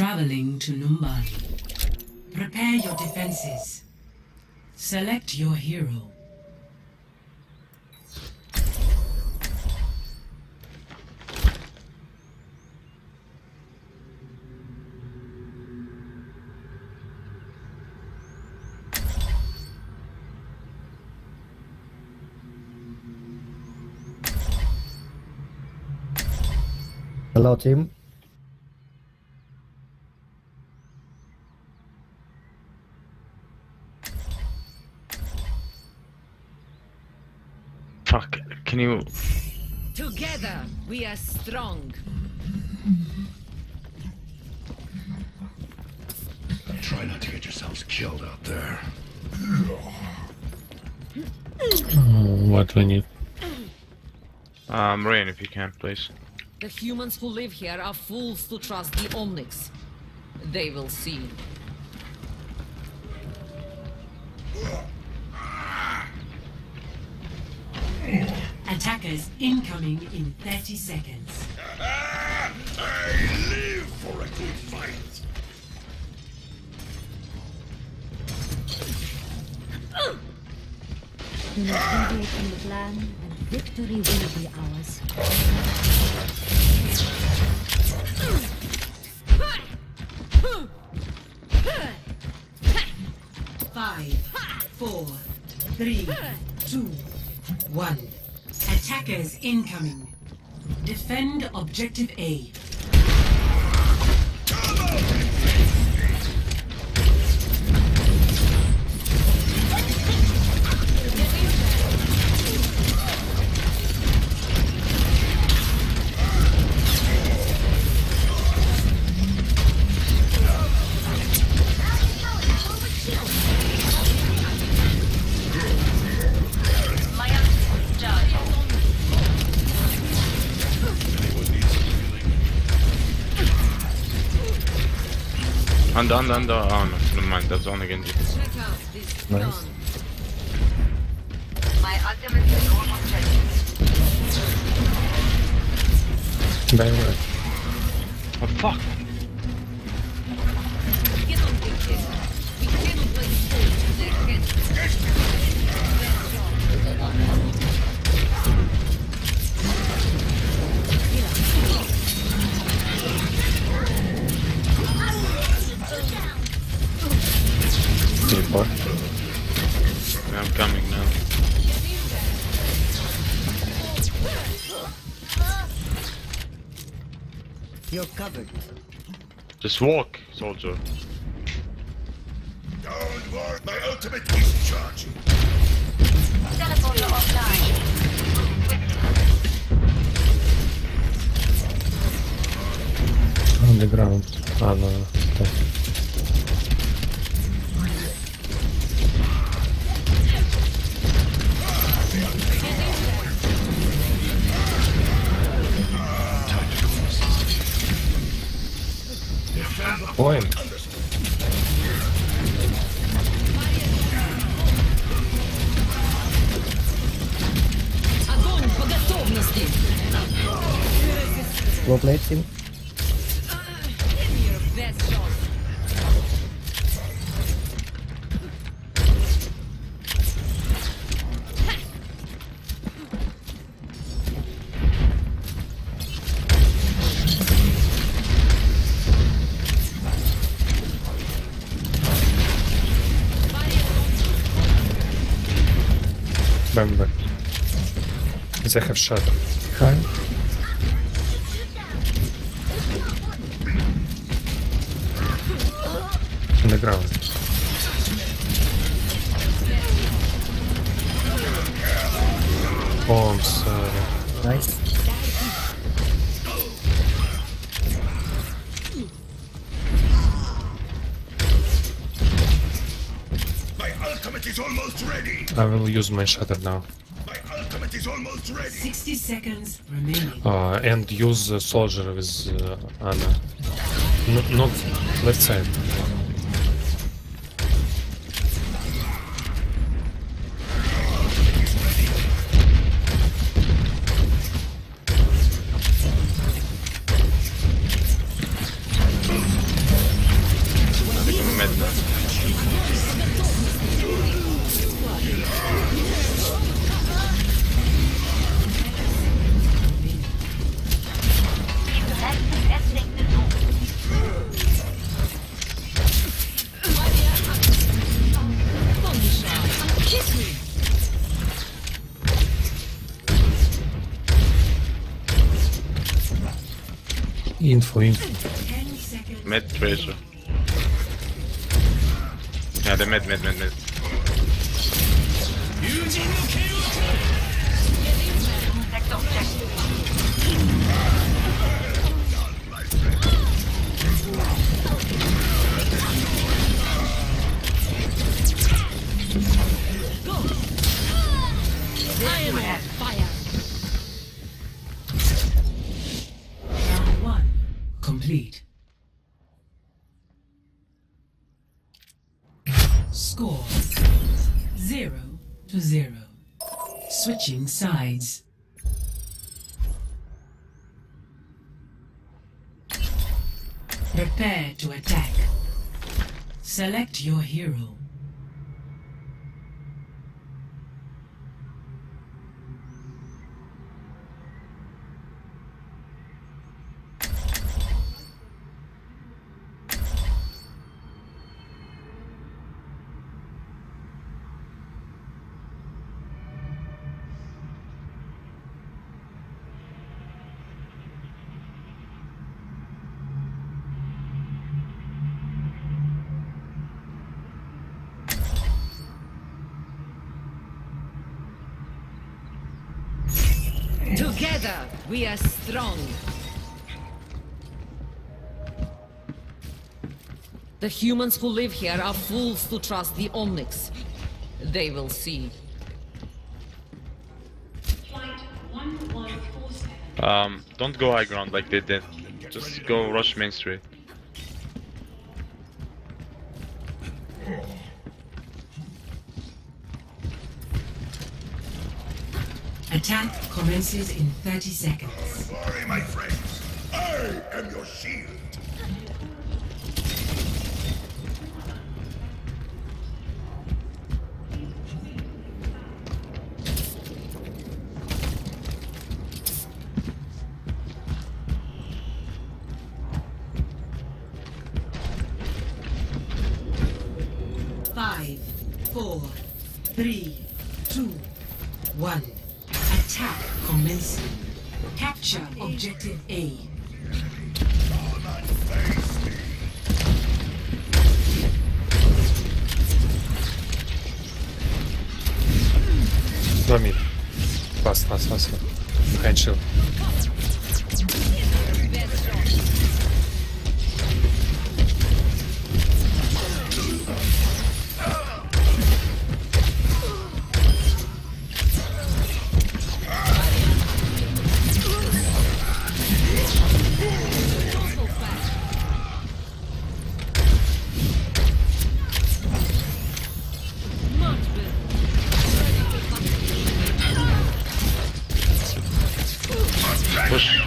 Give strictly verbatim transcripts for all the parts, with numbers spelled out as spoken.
Traveling to Numbani. Prepare your defenses. Select your hero. Hello, team. Fuck, can you... Together, we are strong. Try not to get yourselves killed out there. Um, what we need? Um, Rain, if you can, please. The humans who live here are fools to trust the Omnics. They will see. Attackers incoming in thirty seconds. I live for a good fight. Do not deviate from the plan, and victory will be ours. Five, four, three, two, one. Attackers incoming. Defend objective A. Under, under, under, oh no, never mind, that's only Genji. Nice. My ultimate is almost ready. Very well. Oh fuck! I'm coming now. You're covered. Just walk, soldier. Don't worry, my ultimate is charging. Teleporter offline. On the ground. Ah, no, no. Point. Well played, team. It's a headshot. Hi. On the ground. Oh, I'm sorry. Nice. My ultimate is almost ready. I will use my shatter now. Is almost ready. sixty seconds remaining. Uh, and use uh, soldier with uh, Anna. No, not left side. Info, info. Med treasure. Yeah, the med, med, med, med. Score zero to zero. Switching sides. Prepare to attack. Select your hero. Together, we are strong. The humans who live here are fools to trust the Omnics. They will see. Um, don't go high ground like they did. Just go rush main street. Attack commences in thirty seconds. Don't worry, my friends. I am your shield. Five, four, three, two, one. Attack commencing. Capture objective A. No mid. Fast, fast, fast. Hand shield.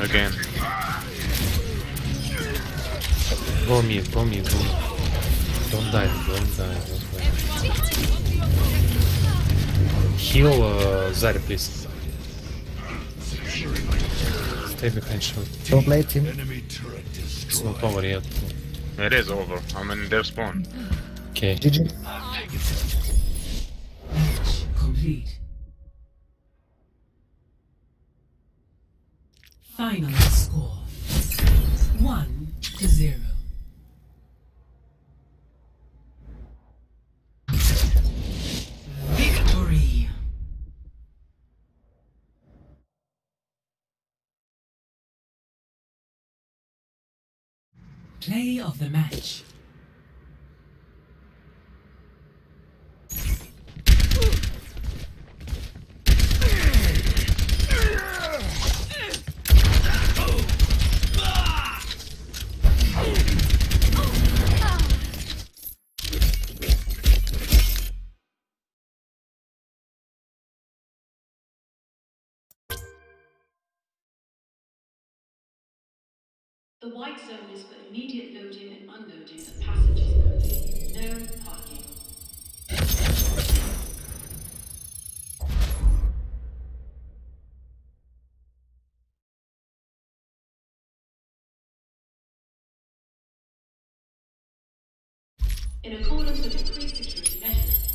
Again. Go mid, go mid, go mid. Don't die, don't die, don't die. Heal uh, Zarya, please. Stay behind shot. Don't let him. It's not over yet. It is over. I'm in their spawn. Okay. G G. Match complete. Final score, one to zero. Victory. Play of the match. The white zone is for immediate loading and unloading of passengers only. No parking. In accordance with increased security measures,